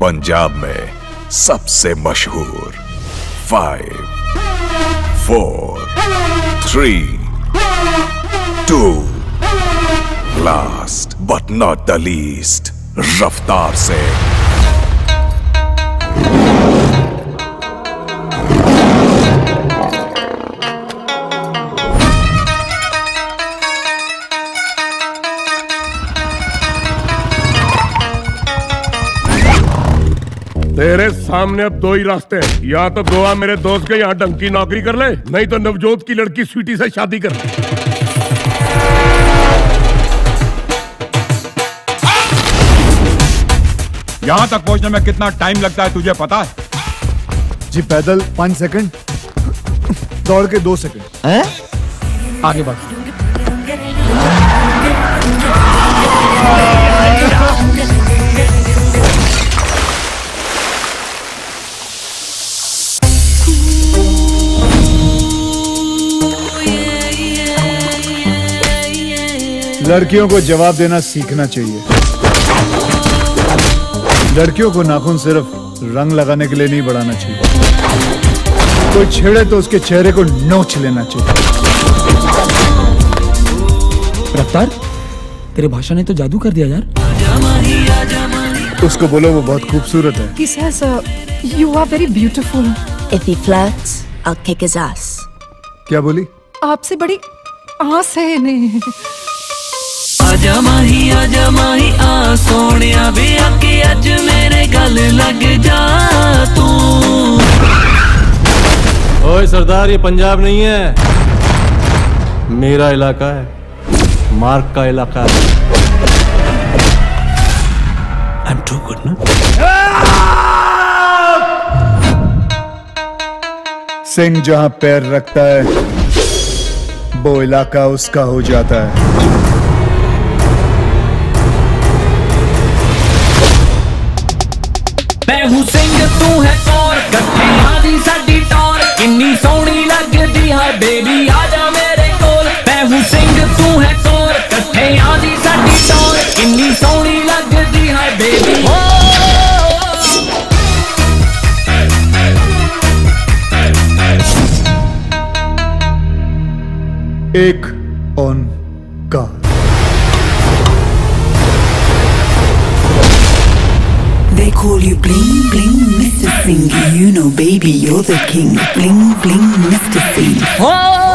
पंजाब में सबसे मशहूर 5, 4, 3, 2 last but not the least रफ्तार से तेरे सामने अब दो ही रास्ते हैं, या तो गोवा मेरे दोस्त के यहाँ ढंग की नौकरी कर ले, नहीं तो नवजोत की लड़की स्वीटी से शादी कर ले। यहाँ तक पहुँचने में कितना टाइम लगता है तुझे पता है? जी पैदल 5 सेकंड, दौड़ के 2 सेकंड। आगे बढ़। लड़कियों को जवाब देना सीखना चाहिए। लड़कियों को नाखून सिर्फ रंग लगाने के लिए नहीं बढ़ाना चाहिए। कोई छेड़े तो उसके चेहरे को नोच लेना चाहिए। रफ्तार, तेरे भाषा ने तो जादू कर दिया यार। उसको बोलो वो बहुत खूबसूरत है। He says, you are very beautiful. If he flirts, I'll kick his ass. क्या बोली? आपसे बड़ी आस है नहीं। आजा माही आ सोनिया भी आके आज मेरे गल लग जा तू। ओए सरदार, ये पंजाब नहीं है, मेरा इलाका है, मार्क का इलाका है। आई एम टू गुड ना? सिंह जहाँ पैर रखता है वो इलाका उसका हो जाता है। सिंह तू है और गठियादी साडी टोर किन्नी सोहनी लगदी है बेबी आजा मेरे कोल। मैं सिंह तू है और गठियादी साडी टोर किन्नी सोहनी लगदी है बेबी। एक ऑन का They call you bling bling Mr. Singh, you know baby you're the king, bling bling Mr. Singh.